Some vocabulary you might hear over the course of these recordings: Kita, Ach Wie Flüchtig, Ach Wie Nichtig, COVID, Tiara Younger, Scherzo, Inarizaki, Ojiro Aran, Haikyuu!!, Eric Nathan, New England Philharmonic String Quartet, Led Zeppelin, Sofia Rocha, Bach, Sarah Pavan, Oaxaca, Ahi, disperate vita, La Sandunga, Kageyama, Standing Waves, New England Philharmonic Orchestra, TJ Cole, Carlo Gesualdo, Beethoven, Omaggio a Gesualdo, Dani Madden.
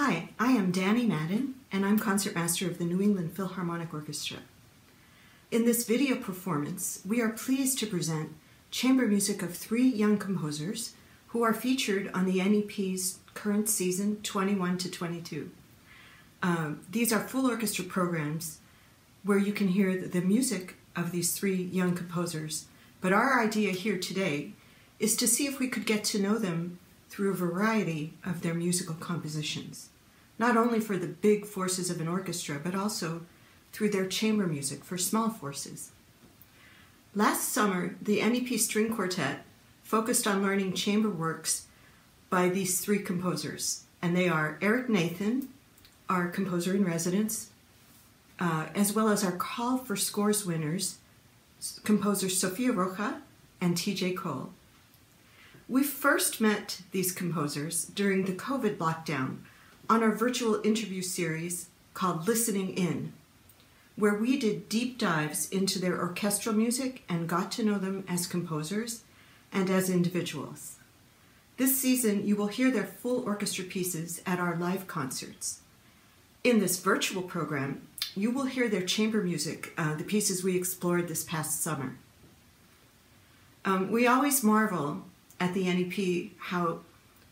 Hi, I am Dani Madden, and I'm Concertmaster of the New England Philharmonic Orchestra. In this video performance, we are pleased to present chamber music of three young composers who are featured on the NEP's current season 21-22. These are full orchestra programs where you can hear the music of these three young composers, but our idea here today is to see if we could get to know them through a variety of their musical compositions, not only for the big forces of an orchestra, but also through their chamber music for small forces. Last summer, the NEP String Quartet focused on learning chamber works by these three composers, and they are Eric Nathan, our composer in residence, as well as our Call for Scores winners, composers Sofia Rocha and TJ Cole. We first met these composers during the COVID lockdown on our virtual interview series called Listening In, where we did deep dives into their orchestral music and got to know them as composers and as individuals. This season, you will hear their full orchestra pieces at our live concerts. In this virtual program, you will hear their chamber music, the pieces we explored this past summer. We always marvel at the NEP how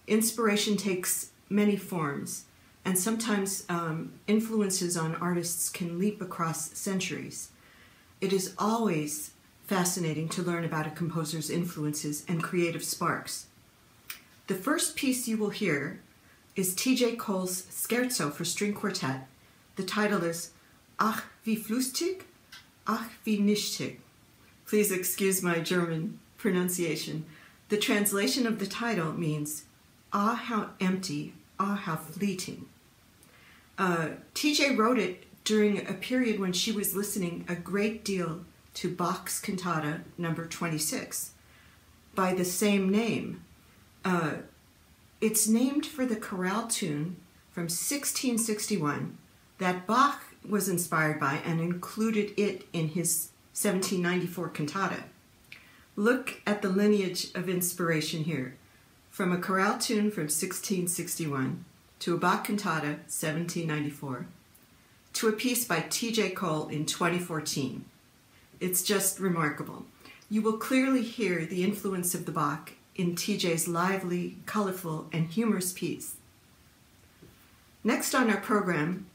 inspiration takes many forms, and sometimes influences on artists can leap across centuries. It is always fascinating to learn about a composer's influences and creative sparks. The first piece you will hear is TJ Cole's Scherzo for String Quartet. The title is Ach Wie Flüchtig, Ach Wie Nichtig. Please excuse my German pronunciation. The translation of the title means, ah, how empty, ah, how fleeting. TJ wrote it during a period when she was listening a great deal to Bach's cantata number 26 by the same name. It's named for the chorale tune from 1661 that Bach was inspired by and included it in his 1794 cantata. Look at the lineage of inspiration here, from a chorale tune from 1661 to a Bach cantata 1794 to a piece by TJ Cole in 2014. It's just remarkable. You will clearly hear the influence of the Bach in TJ's lively, colorful, and humorous piece. Next on our program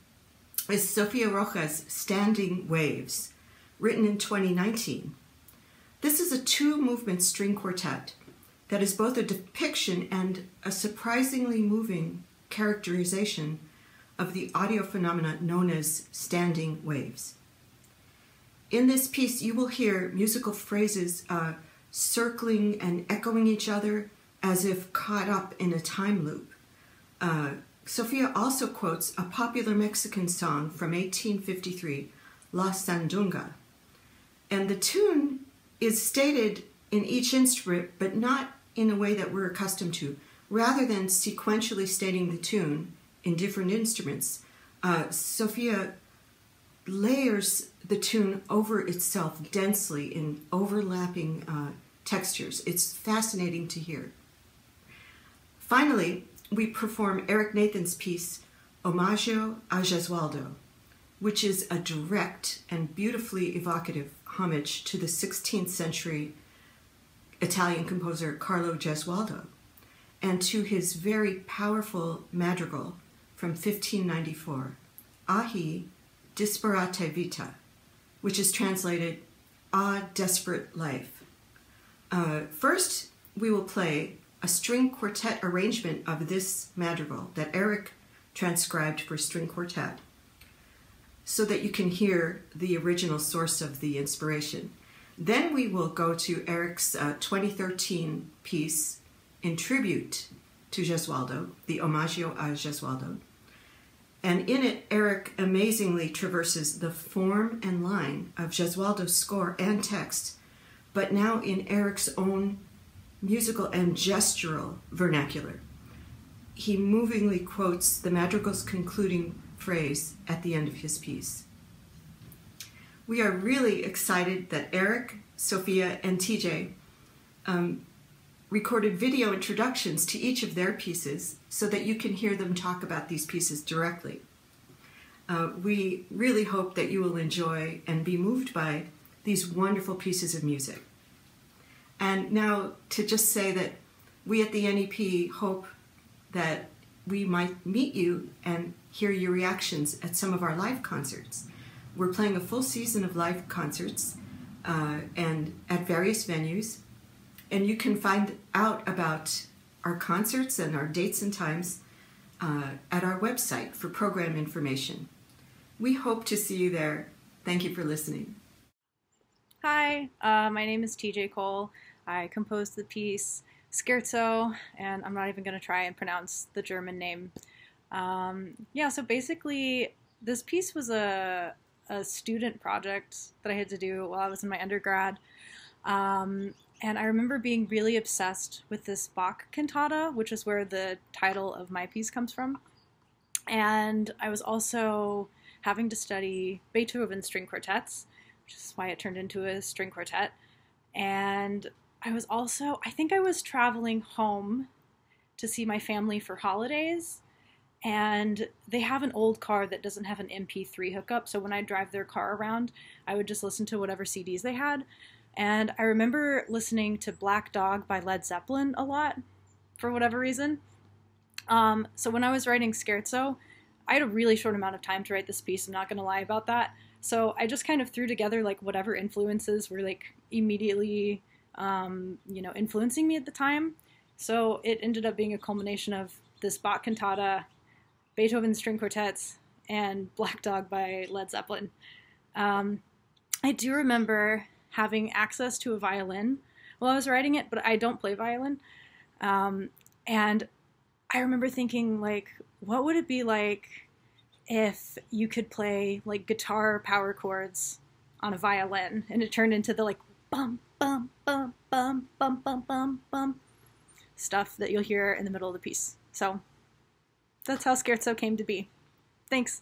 is Sofia Rocha's Standing Waves, written in 2019. This is a two-movement string quartet that is both a depiction and a surprisingly moving characterization of the audio phenomena known as standing waves. In this piece, you will hear musical phrases circling and echoing each other as if caught up in a time loop. Sofia also quotes a popular Mexican song from 1853, La Sandunga, and the tune is stated in each instrument, but not in a way that we're accustomed to. Rather than sequentially stating the tune in different instruments, Sofia layers the tune over itself densely in overlapping textures. It's fascinating to hear. Finally, we perform Eric Nathan's piece, Omaggio a Gesualdo, which is a direct and beautifully evocative homage to the 16th century Italian composer Carlo Gesualdo and to his very powerful madrigal from 1594, Ahi, disperate vita, which is translated, ah, desperate life. First, we will play a string quartet arrangement of this madrigal that Eric transcribed for string quartet, so that you can hear the original source of the inspiration. Then we will go to Eric's 2013 piece in tribute to Gesualdo, the Omaggio a Gesualdo. And in it, Eric amazingly traverses the form and line of Gesualdo's score and text, but now in Eric's own musical and gestural vernacular. He movingly quotes the madrigal's concluding phrase at the end of his piece. We are really excited that Eric, Sofia, and TJ recorded video introductions to each of their pieces so that you can hear them talk about these pieces directly. We really hope that you will enjoy and be moved by these wonderful pieces of music. And now to just say that we at the NEP hope that we might meet you and hear your reactions at some of our live concerts. We're playing a full season of live concerts and at various venues, and you can find out about our concerts and our dates and times at our website for program information. We hope to see you there. Thank you for listening. Hi, my name is TJ Cole. I composed the piece Scherzo, and I'm not even going to try and pronounce the German name. Yeah, so basically this piece was a student project that I had to do while I was in my undergrad. And I remember being really obsessed with this Bach cantata, which is where the title of my piece comes from. And I was also having to study Beethoven string quartets, which is why it turned into a string quartet. And I was also, I think I was traveling home to see my family for holidays, and they have an old car that doesn't have an MP3 hookup, so when I drive their car around, I would just listen to whatever CDs they had. And I remember listening to Black Dog by Led Zeppelin a lot, for whatever reason. So when I was writing Scherzo, I had a really short amount of time to write this piece, I'm not going to lie about that. So I just kind of threw together like whatever influences were like immediately you know, influencing me at the time. So it ended up being a culmination of this Bach cantata, Beethoven string quartets, and Black Dog by Led Zeppelin. I do remember having access to a violin while I was writing it, but I don't play violin. And I remember thinking, like, what would it be like if you could play like guitar power chords on a violin? And it turned into the like bum, bum, bum, bum, bum, bum, bum, bum stuff that you'll hear in the middle of the piece. So that's how Scherzo came to be. Thanks.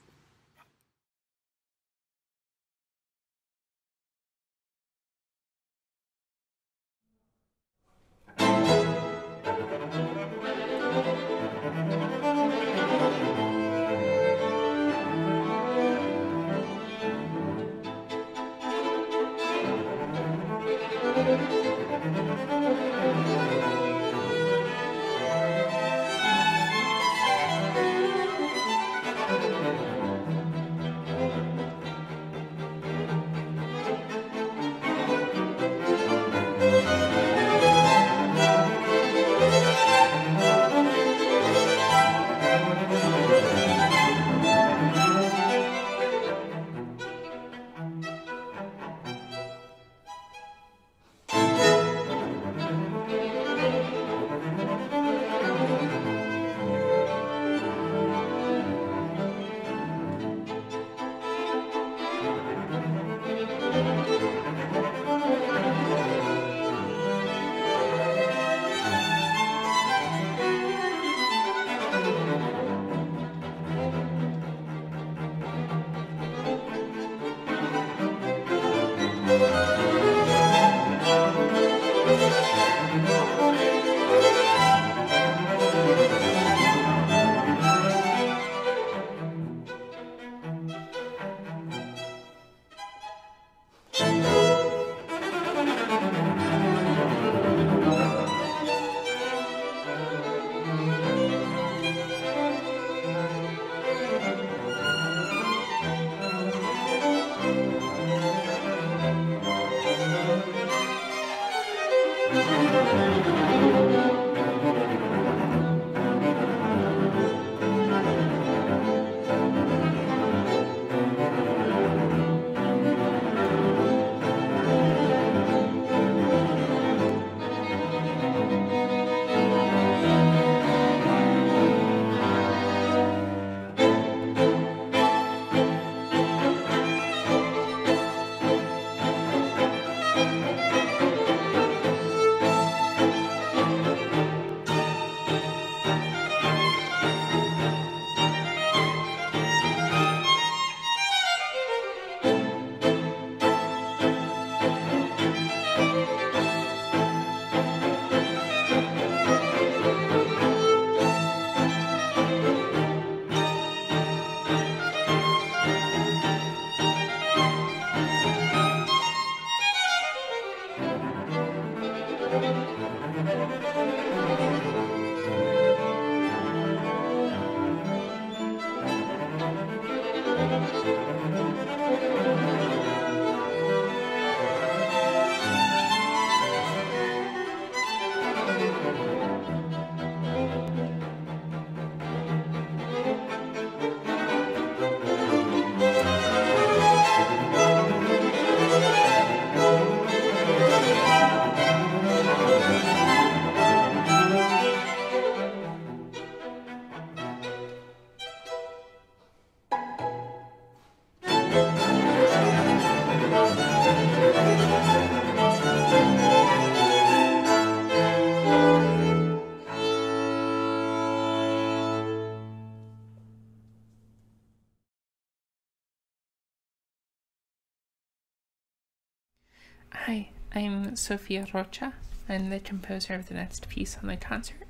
Hi, I'm Sofia Rocha. I'm the composer of the next piece on the concert,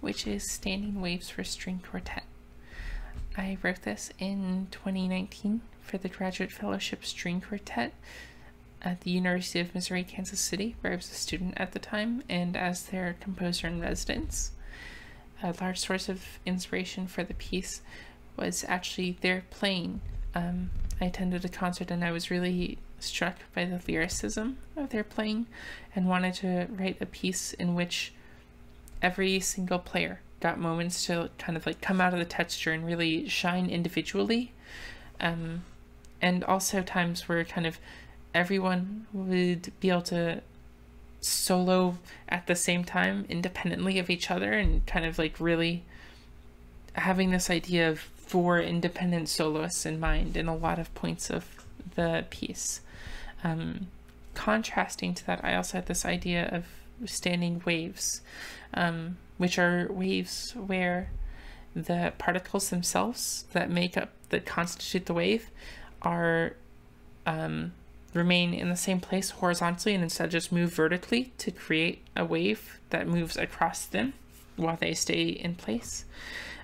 which is Standing Waves for String Quartet. I wrote this in 2019 for the Graduate Fellowship String Quartet at the University of Missouri, Kansas City, where I was a student at the time, and as their composer in residence. A large source of inspiration for the piece was actually their playing. I attended a concert and I was really struck by the lyricism of their playing and wanted to write a piece in which every single player got moments to kind of like come out of the texture and really shine individually, and also times where kind of everyone would be able to solo at the same time independently of each other, and kind of like really having this idea of four independent soloists in mind in a lot of points of the piece. Contrasting to that, I also had this idea of standing waves, which are waves where the particles themselves that make up, that constitute the wave, are remain in the same place horizontally and instead just move vertically to create a wave that moves across them while they stay in place.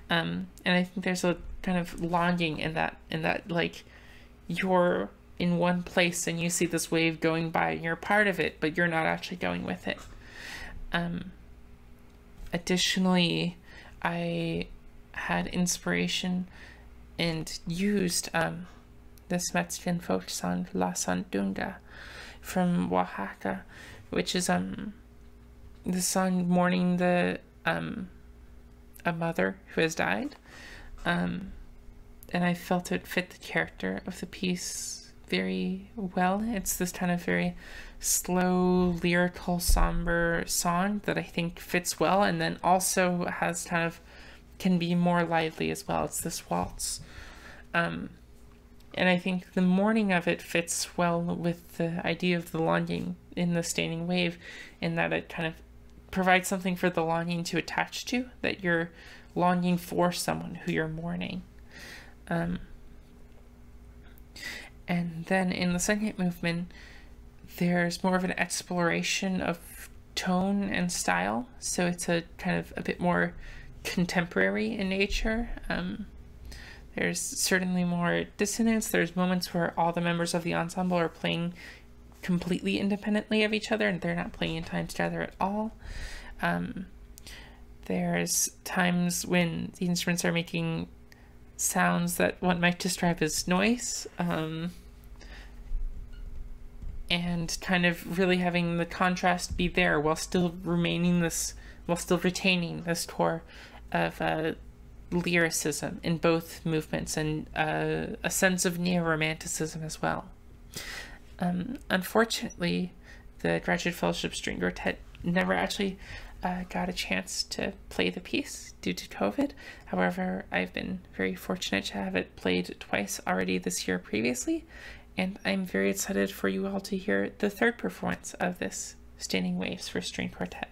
And I think there's a kind of longing in that, like you're in one place and you see this wave going by and you're part of it, but you're not actually going with it. Additionally, I had inspiration and used this Mexican folk song, La Sandunga, from Oaxaca, which is the song mourning the a mother who has died, and I felt it fit the character of the piece very well. It's this kind of very slow, lyrical, somber song that I think fits well, and then also has kind of, can be more lively as well. It's this waltz. And I think the mourning of it fits well with the idea of the longing in the standing wave, in that it kind of provides something for the longing to attach to, that you're longing for someone who you're mourning. And then in the second movement, there's more of an exploration of tone and style. So it's a kind of a bit more contemporary in nature. There's certainly more dissonance. There's moments where all the members of the ensemble are playing completely independently of each other and they're not playing in time together at all. There's times when the instruments are making sounds that one might describe as noise, and kind of really having the contrast be there while still remaining this, while still retaining this core of lyricism in both movements, and a sense of neo-romanticism as well. Unfortunately, the Graduate Fellowship String Quartet never actually got a chance to play the piece due to COVID. However, I've been very fortunate to have it played twice already this year previously, and I'm very excited for you all to hear the third performance of this Standing Waves for String Quartet.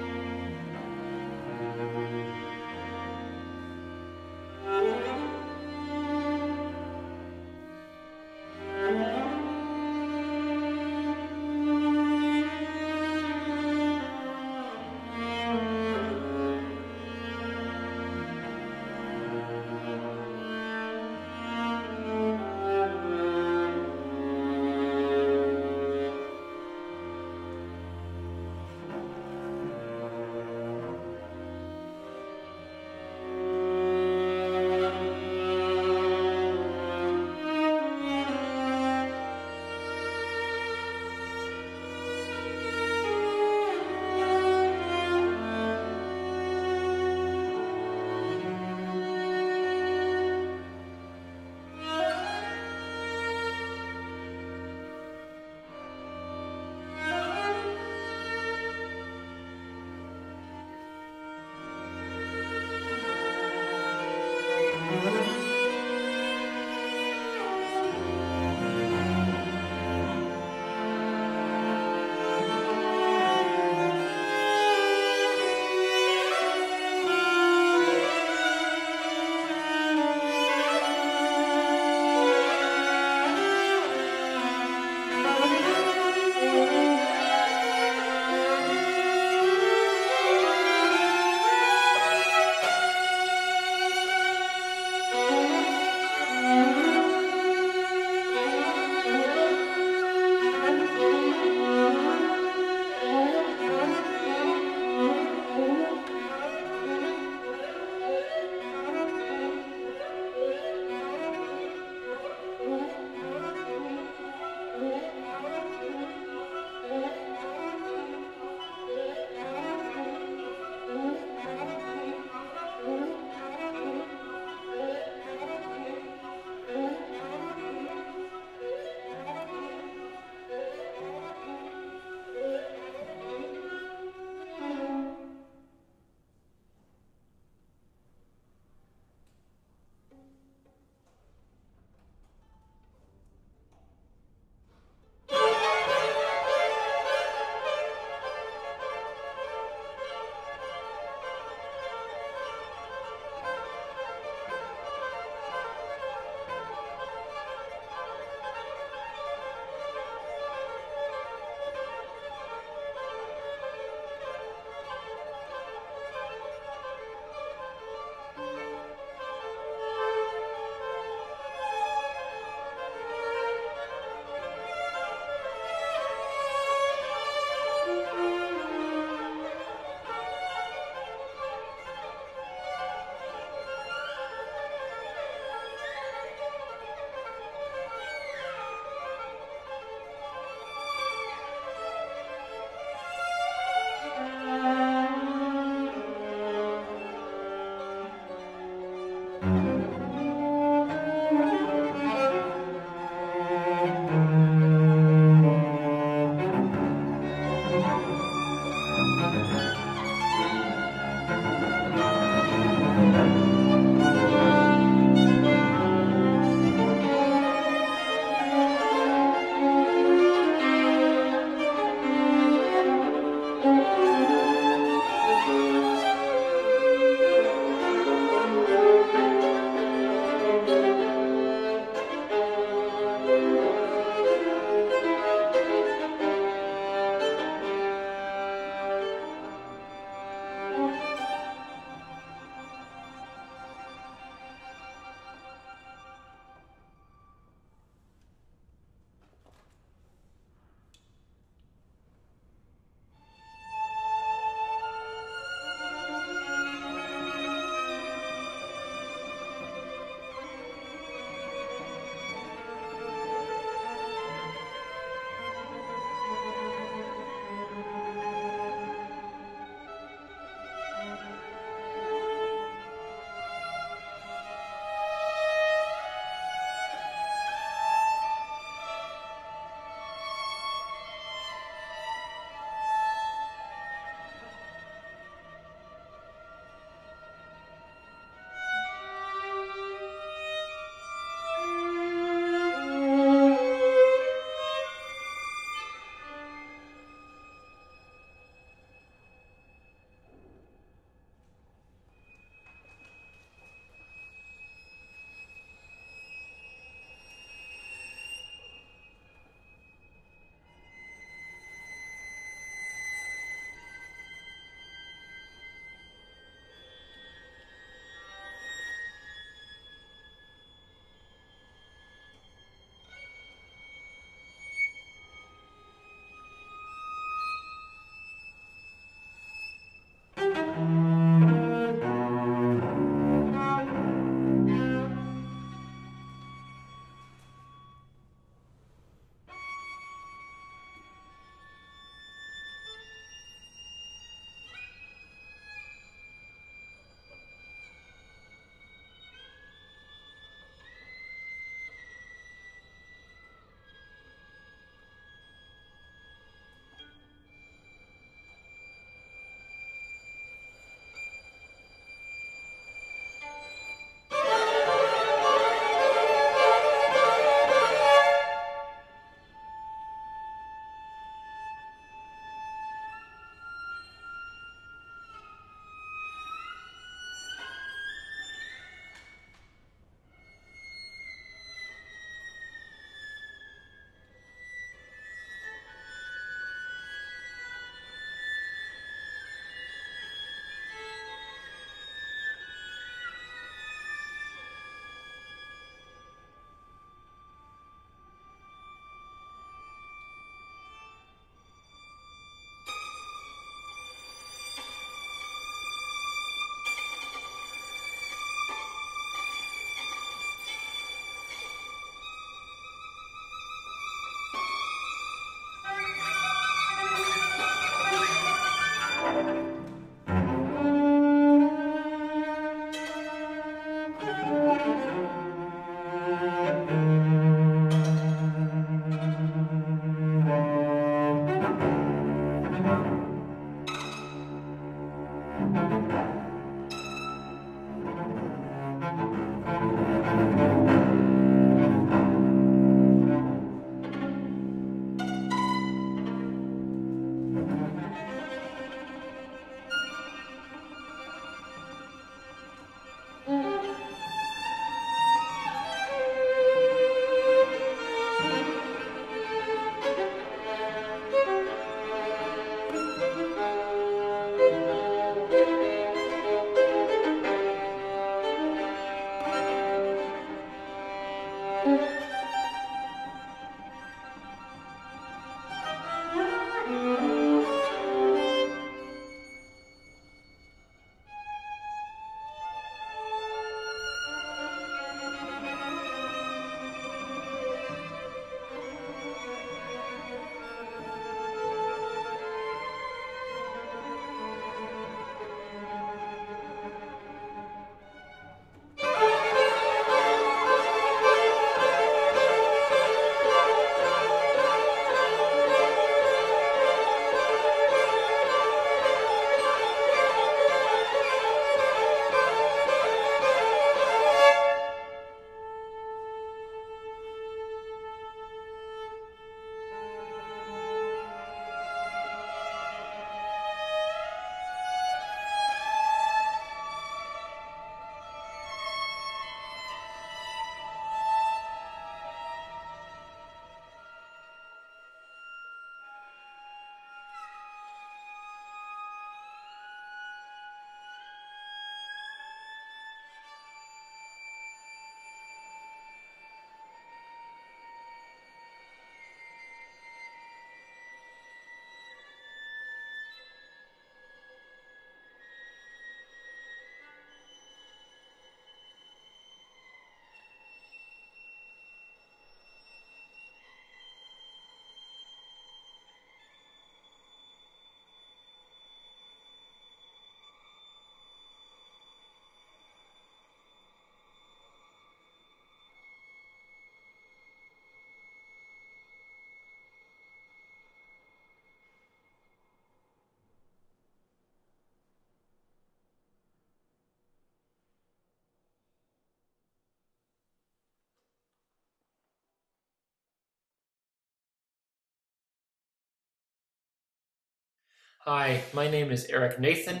Hi, my name is Eric Nathan,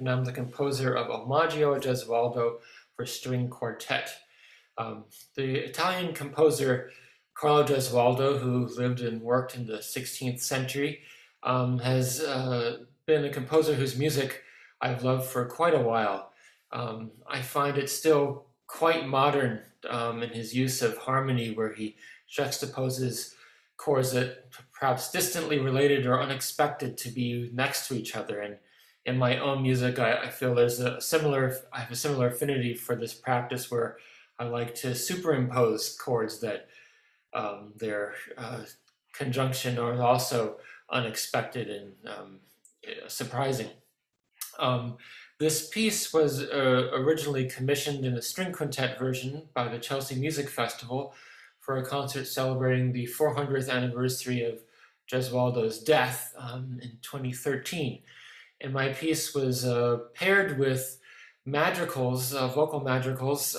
and I'm the composer of Omaggio a Gesualdo for String Quartet. The Italian composer Carlo Gesualdo, who lived and worked in the 16th century, has been a composer whose music I've loved for quite a while. I find it still quite modern in his use of harmony, where he juxtaposes chords that perhaps distantly related or unexpected to be next to each other. And in my own music, I feel I have a similar affinity for this practice, where I like to superimpose chords that their conjunction are also unexpected and surprising. This piece was originally commissioned in a string quintet version by the Chelsea Music Festival for a concert celebrating the 400th anniversary of Gesualdo's death in 2013. And my piece was paired with madrigals, vocal madrigals,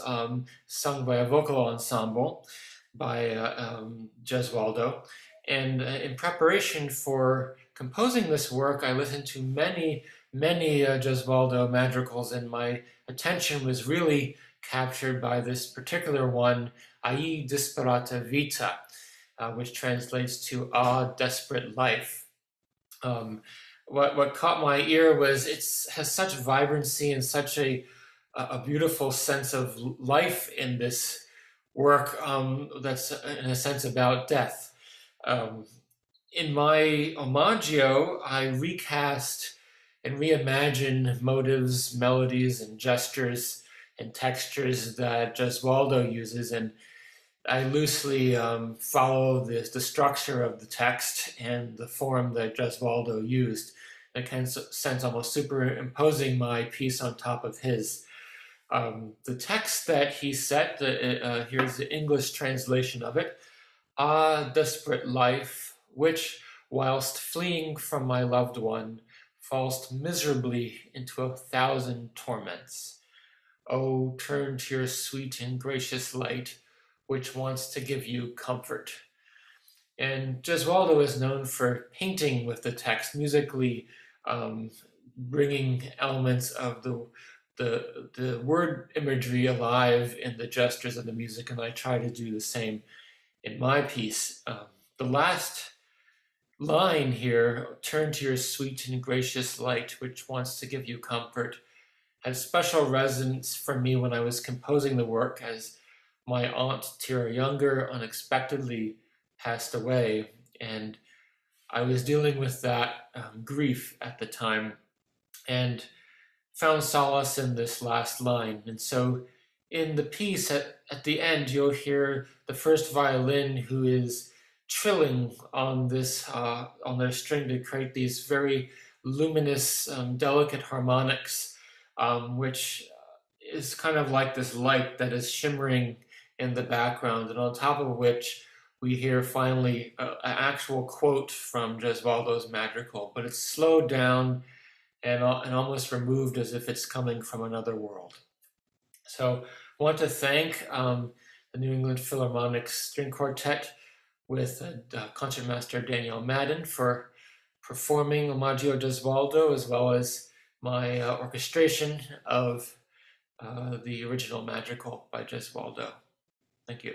sung by a vocal ensemble by Gesualdo. And in preparation for composing this work, I listened to many Gesualdo madrigals, and my attention was really captured by this particular one, Ahi, disperate vita, which translates to "Ah, desperate life." What caught my ear was it has such vibrancy and such a beautiful sense of life in this work that's in a sense about death. In my Omaggio, I recast and reimagine motives, melodies, and gestures and textures that Gesualdo uses, and I loosely follow the structure of the text and the form that Gesualdo used, in a kind of sense almost superimposing my piece on top of his. The text that he set, here's the English translation of it: "Ah, desperate life, which, whilst fleeing from my loved one, falls miserably into 1,000 torments. Oh, turn to your sweet and gracious light, which wants to give you comfort." And Gesualdo is known for painting with the text, musically bringing elements of the word imagery alive in the gestures of the music, and I try to do the same in my piece. The last line here, "Turn to your sweet and gracious light, which wants to give you comfort," had special resonance for me when I was composing the work, as my aunt, Tiara Younger, unexpectedly passed away, and I was dealing with that grief at the time, and found solace in this last line. And so in the piece, at the end, you'll hear the first violin, who is trilling on this on their string to create these very luminous, delicate harmonics, which is kind of like this light that is shimmering in the background, and on top of which we hear finally an actual quote from Gesualdo's madrigal, but it's slowed down and almost removed, as if it's coming from another world. So I want to thank the New England Philharmonic String Quartet with Concertmaster Dani Madden for performing Omaggio a Gesualdo, as well as my orchestration of the original madrigal by Gesualdo. Thank you.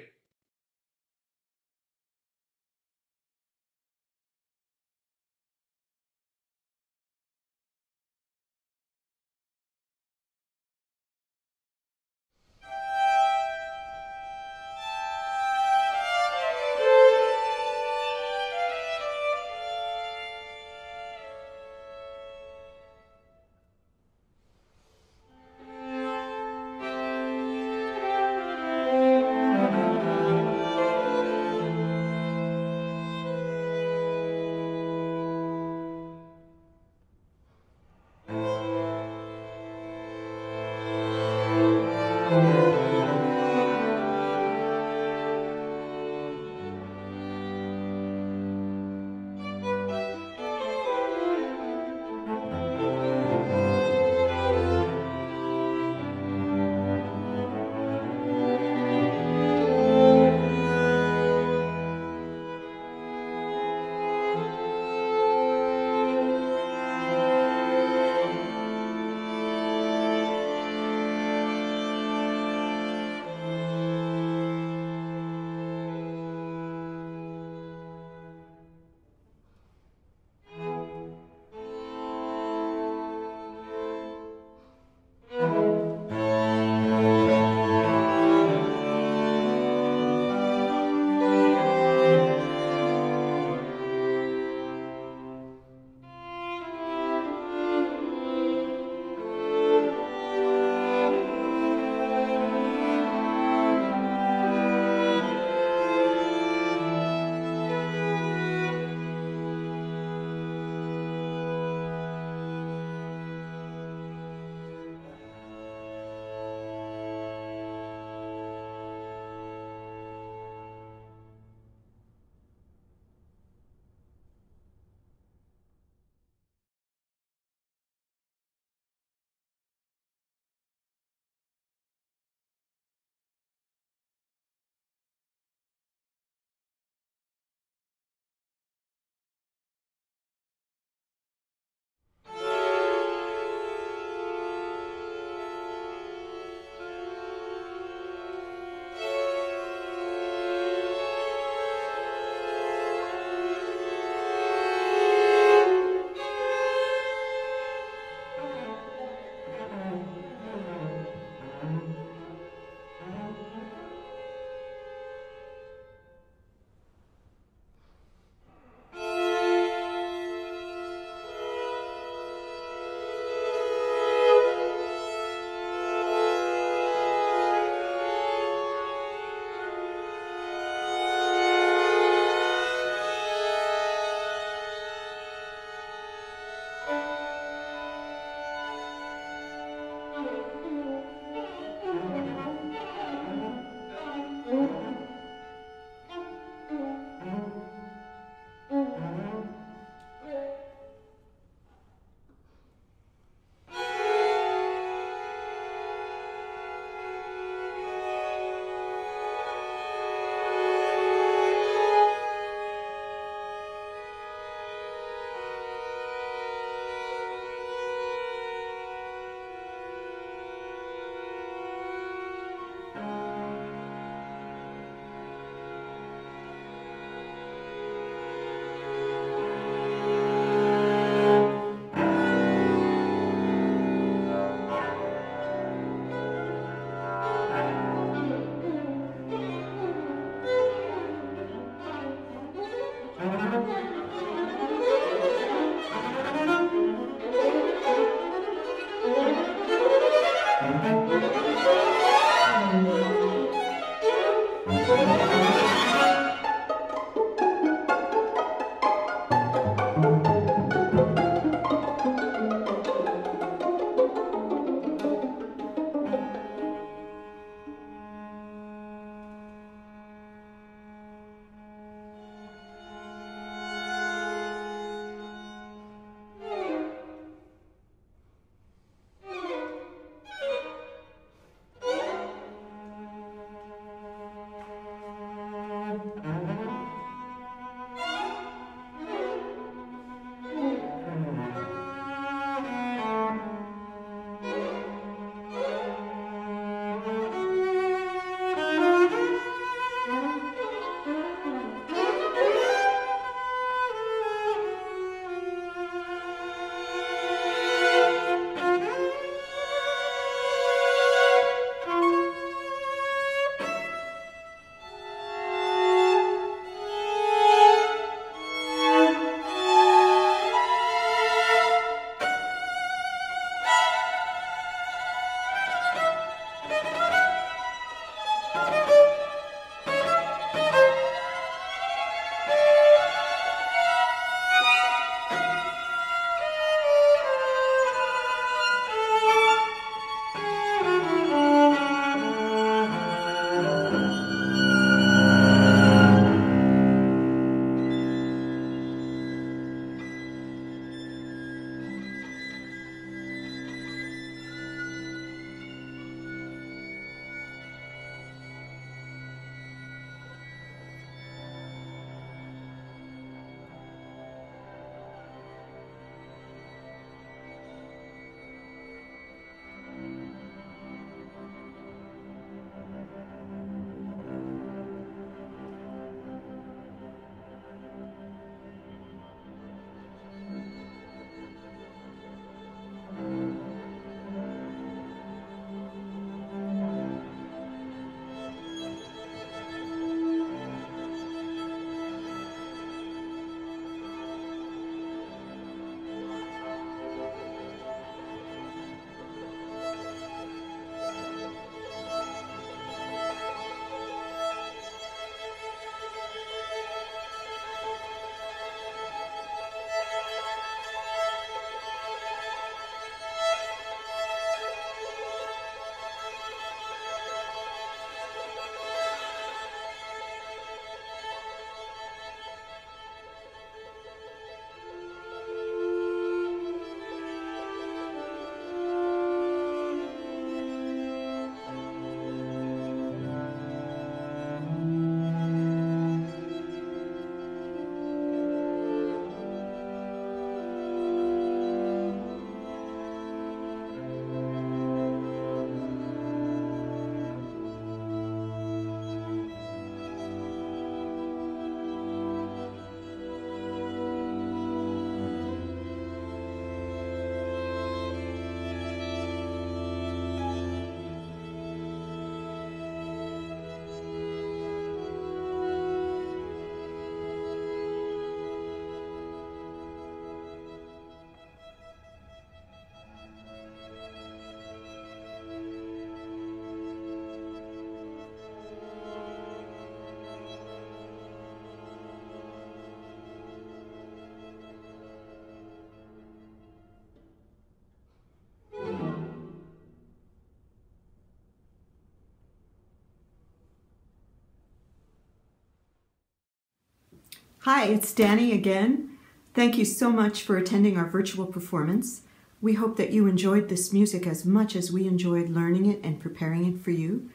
Hi, it's Dani again. Thank you so much for attending our virtual performance. We hope that you enjoyed this music as much as we enjoyed learning it and preparing it for you.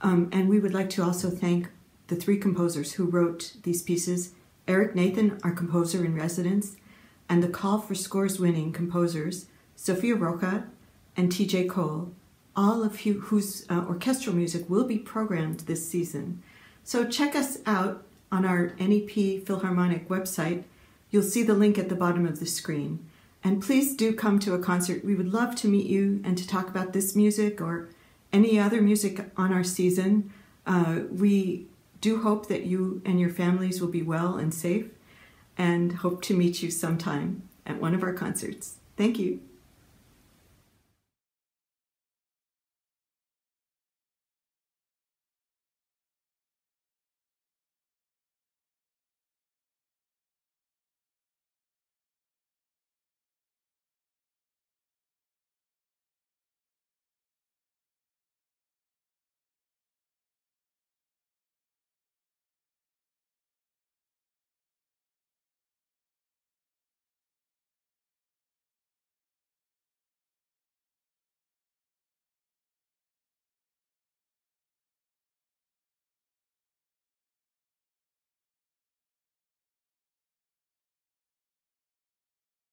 And we would like to also thank the three composers who wrote these pieces, Eric Nathan, our composer in residence, and the Call for Scores winning composers, Sofia Rocha and TJ Cole, all of you whose orchestral music will be programmed this season. So check us out on our NEP Philharmonic website. You'll see the link at the bottom of the screen. And please do come to a concert. We would love to meet you and to talk about this music or any other music on our season. We do hope that you and your families will be well and safe, and hope to meet you sometime at one of our concerts. Thank you.